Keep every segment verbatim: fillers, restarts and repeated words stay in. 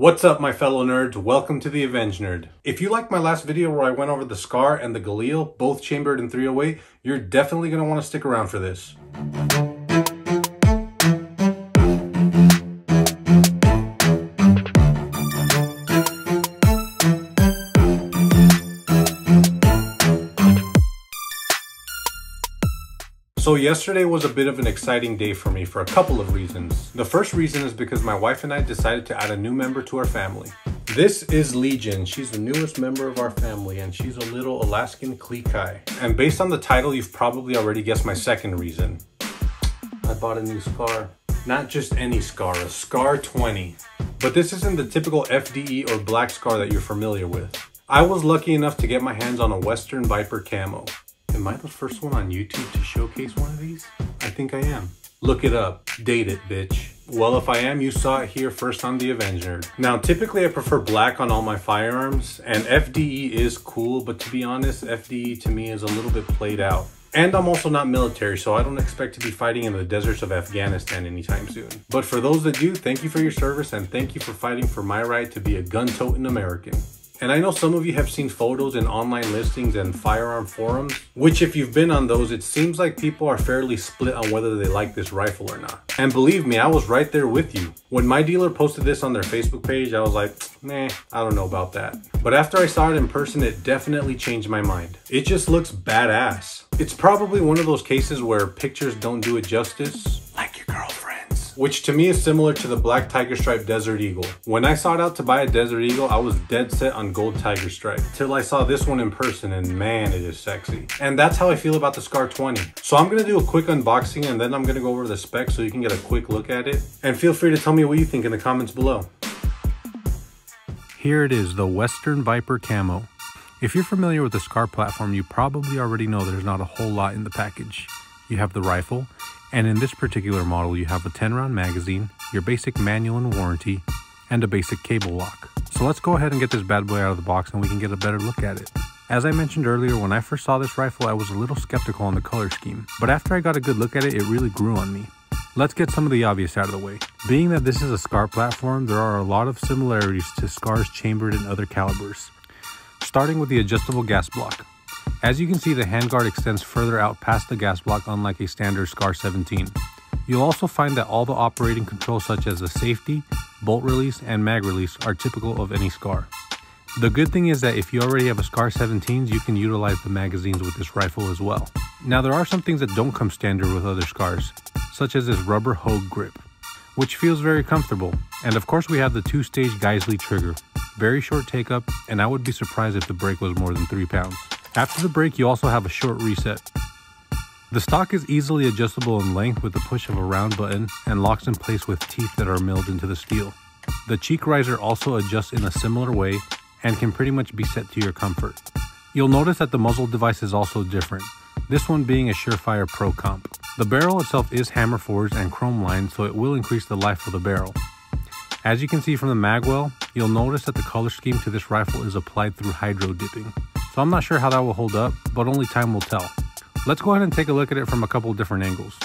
What's up, my fellow nerds? Welcome to the Avengenerd. If you liked my last video where I went over the Scar and the Galil, both chambered in three oh eight, you're definitely going to want to stick around for this. So yesterday was a bit of an exciting day for me for a couple of reasons. The first reason is because my wife and I decided to add a new member to our family. This is Legion. She's the newest member of our family and she's a little Alaskan Klee Kai. And based on the title, you've probably already guessed my second reason. I bought a new Scar. Not just any Scar, a Scar twenty. But this isn't the typical F D E or black Scar that you're familiar with. I was lucky enough to get my hands on a Western Viper Camo. Am I the first one on YouTube to showcase one of these? I think I am. Look it up. Date it, bitch. Well, if I am, you saw it here first on the Avengenerd. Now, typically I prefer black on all my firearms, and F D E is cool, but to be honest, F D E to me is a little bit played out. And I'm also not military, so I don't expect to be fighting in the deserts of Afghanistan anytime soon. But for those that do, thank you for your service, and thank you for fighting for my right to be a gun-toting American. And I know some of you have seen photos in online listings and firearm forums, which if you've been on those, it seems like people are fairly split on whether they like this rifle or not. And believe me, I was right there with you. When my dealer posted this on their Facebook page, I was like, nah, I don't know about that. But after I saw it in person, it definitely changed my mind. It just looks badass. It's probably one of those cases where pictures don't do it justice. Like your girlfriend. Which to me is similar to the Black Tiger Stripe Desert Eagle. When I sought out to buy a Desert Eagle, I was dead set on Gold Tiger Stripe, till I saw this one in person, and man, it is sexy. And that's how I feel about the Scar twenty. So I'm gonna do a quick unboxing and then I'm gonna go over the specs so you can get a quick look at it. And feel free to tell me what you think in the comments below. Here it is, the Western Viper Camo. If you're familiar with the Scar platform, you probably already know there's not a whole lot in the package. You have the rifle, and in this particular model, you have a ten round magazine, your basic manual and warranty, and a basic cable lock. So let's go ahead and get this bad boy out of the box and we can get a better look at it. As I mentioned earlier, when I first saw this rifle, I was a little skeptical on the color scheme, but after I got a good look at it, it really grew on me. Let's get some of the obvious out of the way. Being that this is a Scar platform, there are a lot of similarities to Scars chambered in other calibers. Starting with the adjustable gas block. As you can see, the handguard extends further out past the gas block, unlike a standard Scar seventeen. You'll also find that all the operating controls such as the safety, bolt release, and mag release are typical of any Scar. The good thing is that if you already have a Scar seventeens, you can utilize the magazines with this rifle as well. Now there are some things that don't come standard with other Scars, such as this rubber Hogue grip, which feels very comfortable. And of course we have the two-stage Geissele trigger, very short take up, and I would be surprised if the break was more than three pounds. After the break, you also have a short reset. The stock is easily adjustable in length with the push of a round button and locks in place with teeth that are milled into the steel. The cheek riser also adjusts in a similar way and can pretty much be set to your comfort. You'll notice that the muzzle device is also different, this one being a Surefire Pro Comp. The barrel itself is hammer forged and chrome lined, so it will increase the life of the barrel. As you can see from the mag well, you'll notice that the color scheme to this rifle is applied through hydro dipping. So I'm not sure how that will hold up, but only time will tell. Let's go ahead and take a look at it from a couple different angles.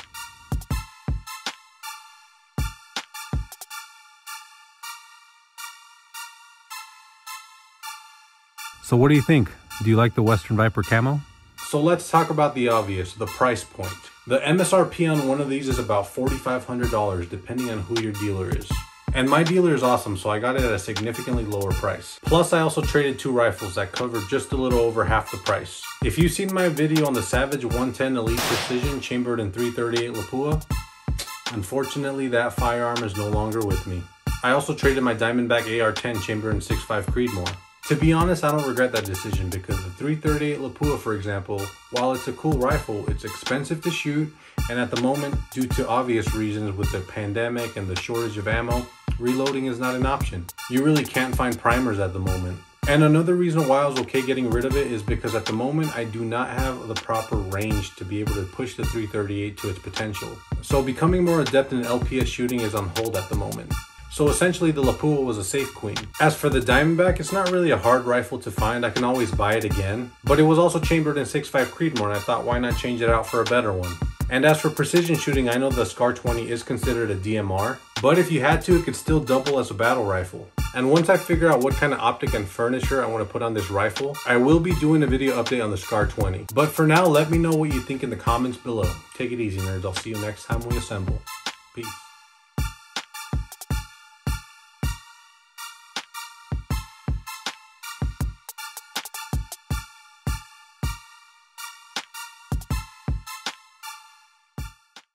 So what do you think? Do you like the Western Viper Camo? So let's talk about the obvious, the price point. The M S R P on one of these is about forty-five hundred dollars, depending on who your dealer is. And my dealer is awesome, so I got it at a significantly lower price. Plus, I also traded two rifles that covered just a little over half the price. If you've seen my video on the Savage one ten Elite Precision chambered in three thirty-eight Lapua, unfortunately that firearm is no longer with me. I also traded my Diamondback A R ten chambered in six five Creedmoor. To be honest, I don't regret that decision because the three thirty-eight Lapua, for example, while it's a cool rifle, it's expensive to shoot, and at the moment, due to obvious reasons with the pandemic and the shortage of ammo, reloading is not an option. You really can't find primers at the moment. And another reason why I was okay getting rid of it is because at the moment I do not have the proper range to be able to push the three thirty-eight to its potential. So becoming more adept in L P S shooting is on hold at the moment. So essentially the Lapua was a safe queen. As for the Diamondback, it's not really a hard rifle to find, I can always buy it again. But it was also chambered in six five Creedmoor and I thought why not change it out for a better one. And as for precision shooting, I know the Scar twenty is considered a D M R, but if you had to, it could still double as a battle rifle. And once I figure out what kind of optic and furniture I want to put on this rifle, I will be doing a video update on the Scar twenty. But for now, let me know what you think in the comments below. Take it easy, nerds. I'll see you next time we assemble. Peace.